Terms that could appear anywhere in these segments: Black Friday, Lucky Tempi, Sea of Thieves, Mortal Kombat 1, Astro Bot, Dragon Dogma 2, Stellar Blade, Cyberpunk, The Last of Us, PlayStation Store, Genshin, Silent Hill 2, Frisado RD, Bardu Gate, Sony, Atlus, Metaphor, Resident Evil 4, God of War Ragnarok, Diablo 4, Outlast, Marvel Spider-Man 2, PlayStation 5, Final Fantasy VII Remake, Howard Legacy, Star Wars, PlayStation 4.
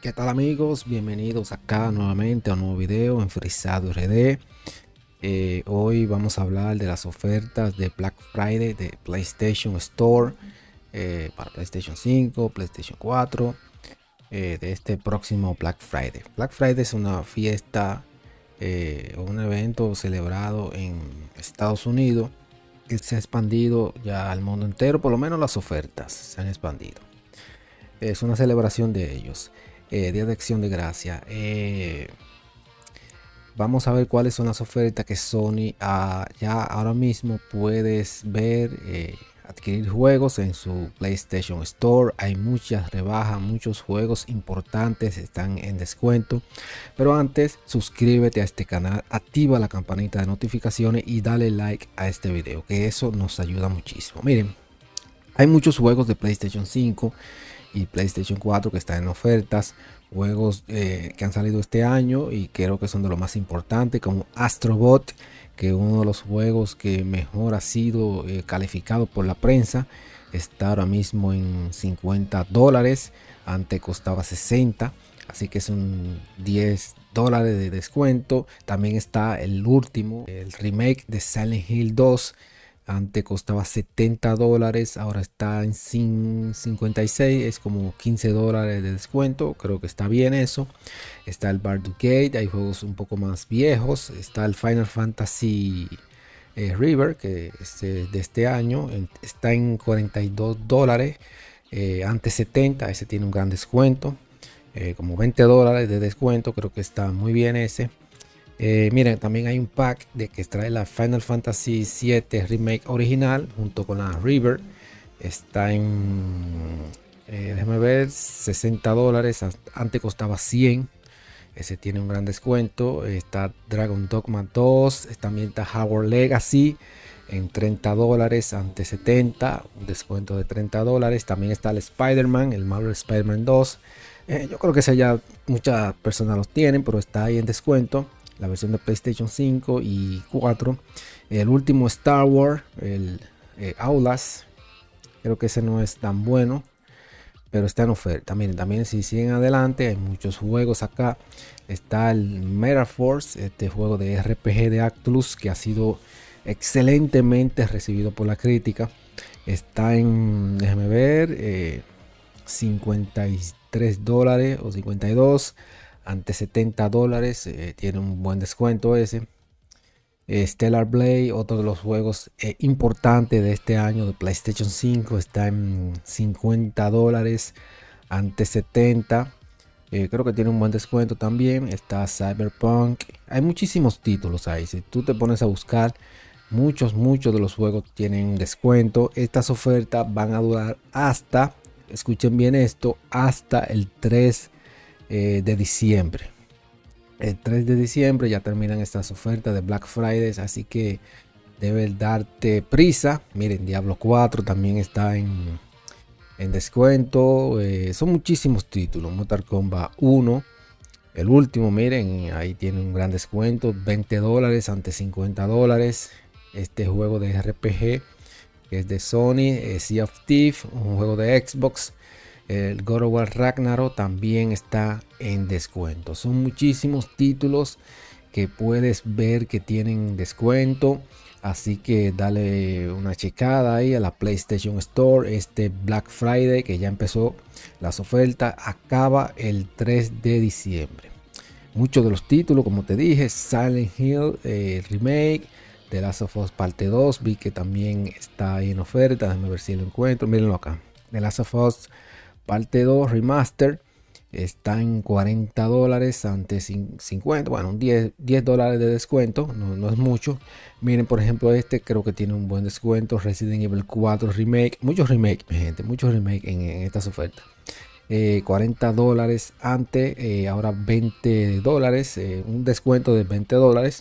¿Qué tal amigos? Bienvenidos acá nuevamente a un nuevo video en Frisado RD. Hoy vamos a hablar de las ofertas de Black Friday de PlayStation Store para PlayStation 5, PlayStation 4 de este próximo Black Friday. Black Friday es una fiesta o un evento celebrado en Estados Unidos que se ha expandido ya al mundo entero, por lo menos las ofertas se han expandido. Es una celebración de ellos. Día de Acción de Gracia. Vamos a ver cuáles son las ofertas que Sony ya ahora mismo puedes ver, adquirir juegos en su PlayStation Store. Hay muchas rebajas, muchos juegos importantes están en descuento. Pero antes, suscríbete a este canal, activa la campanita de notificaciones y dale like a este video, que eso nos ayuda muchísimo. Miren, hay muchos juegos de PlayStation 5 y PlayStation 4 que están en ofertas, juegos que han salido este año y creo que son de lo más importante, como Astro Bot, que uno de los juegos que mejor ha sido calificado por la prensa, está ahora mismo en $50, antes costaba 60, así que es un $10 de descuento. También está el último, el remake de Silent Hill 2. Antes costaba $70, ahora está en 56, es como $15 de descuento, creo que está bien eso. Está el Bardu Gate, hay juegos un poco más viejos, está el Final Fantasy River, que es de este año, está en $42, antes 70, ese tiene un gran descuento, como $20 de descuento, creo que está muy bien ese. Miren, también hay un pack de que trae la Final Fantasy VII Remake original junto con la River. Está en, déjame ver, $60. Antes costaba 100. Ese tiene un gran descuento. Está Dragon Dogma 2. También está Howard Legacy en $30. Antes 70. Un descuento de $30. También está el Spider-Man, el Marvel Spider-Man 2. Yo creo que ese ya muchas personas los tienen, pero está ahí en descuento. La versión de PlayStation 5 y 4. El último Star Wars, el Outlast. Creo que ese no es tan bueno, pero está en oferta. También si siguen adelante, hay muchos juegos acá. Está el Metaphor, este juego de RPG de Atlus que ha sido excelentemente recibido por la crítica. Está en, déjeme ver, $53 o $52. Ante $70, tiene un buen descuento ese. Stellar Blade, otro de los juegos importantes de este año de PlayStation 5, está en $50 ante $70. Creo que tiene un buen descuento también. Está Cyberpunk. Hay muchísimos títulos ahí. Si tú te pones a buscar, muchos de los juegos tienen un descuento. Estas ofertas van a durar hasta, escuchen bien esto, hasta el 3 de diciembre. El 3 de diciembre ya terminan estas ofertas de Black Friday, así que debes darte prisa. Miren, Diablo 4 también está en descuento. Son muchísimos títulos. Mortal Kombat 1, el último, miren, ahí tiene un gran descuento, $20 ante $50. Este juego de RPG que es de Sony, Sea of Thieves, un juego de Xbox. El God of War Ragnarok también está en descuento. Son muchísimos títulos que puedes ver que tienen descuento. Así que dale una checada ahí a la PlayStation Store. Este Black Friday que ya empezó las ofertas acaba el 3 de diciembre. Muchos de los títulos, como te dije, Silent Hill Remake, The Last of Us parte 2. Vi que también está ahí en oferta. Déjame ver si lo encuentro. Mírenlo acá. The Last of Us parte 2 remaster está en $40 ante 50, bueno, $10 de descuento, no es mucho. Miren, por ejemplo, este creo que tiene un buen descuento, Resident Evil 4 Remake, muchos remake, mi gente, muchos remake en estas ofertas. $40 ante ahora $20, un descuento de $20.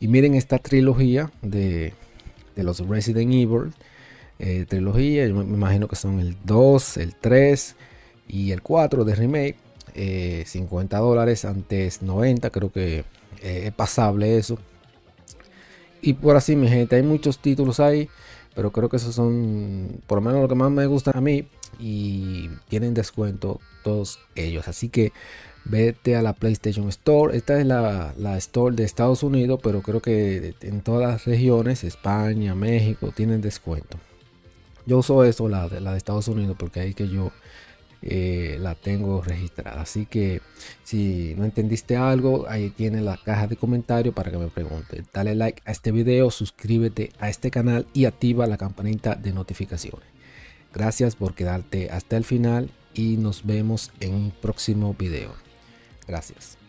Y miren esta trilogía de los Resident Evil. Trilogía, yo me imagino que son el 2, el 3 y el 4 de remake, $50 antes 90, creo que es pasable eso. Y por así, mi gente, hay muchos títulos ahí, pero creo que esos son por lo menos lo que más me gusta a mí. y tienen descuento todos ellos. Así que vete a la PlayStation Store. Esta es la Store de Estados Unidos, pero creo que en todas las regiones, España, México, tienen descuento. Yo uso eso, la de Estados Unidos, porque ahí que yo la tengo registrada. Así que si no entendiste algo, ahí tienes la caja de comentarios para que me preguntes. Dale like a este video, suscríbete a este canal y activa la campanita de notificaciones. Gracias por quedarte hasta el final y nos vemos en un próximo video. Gracias.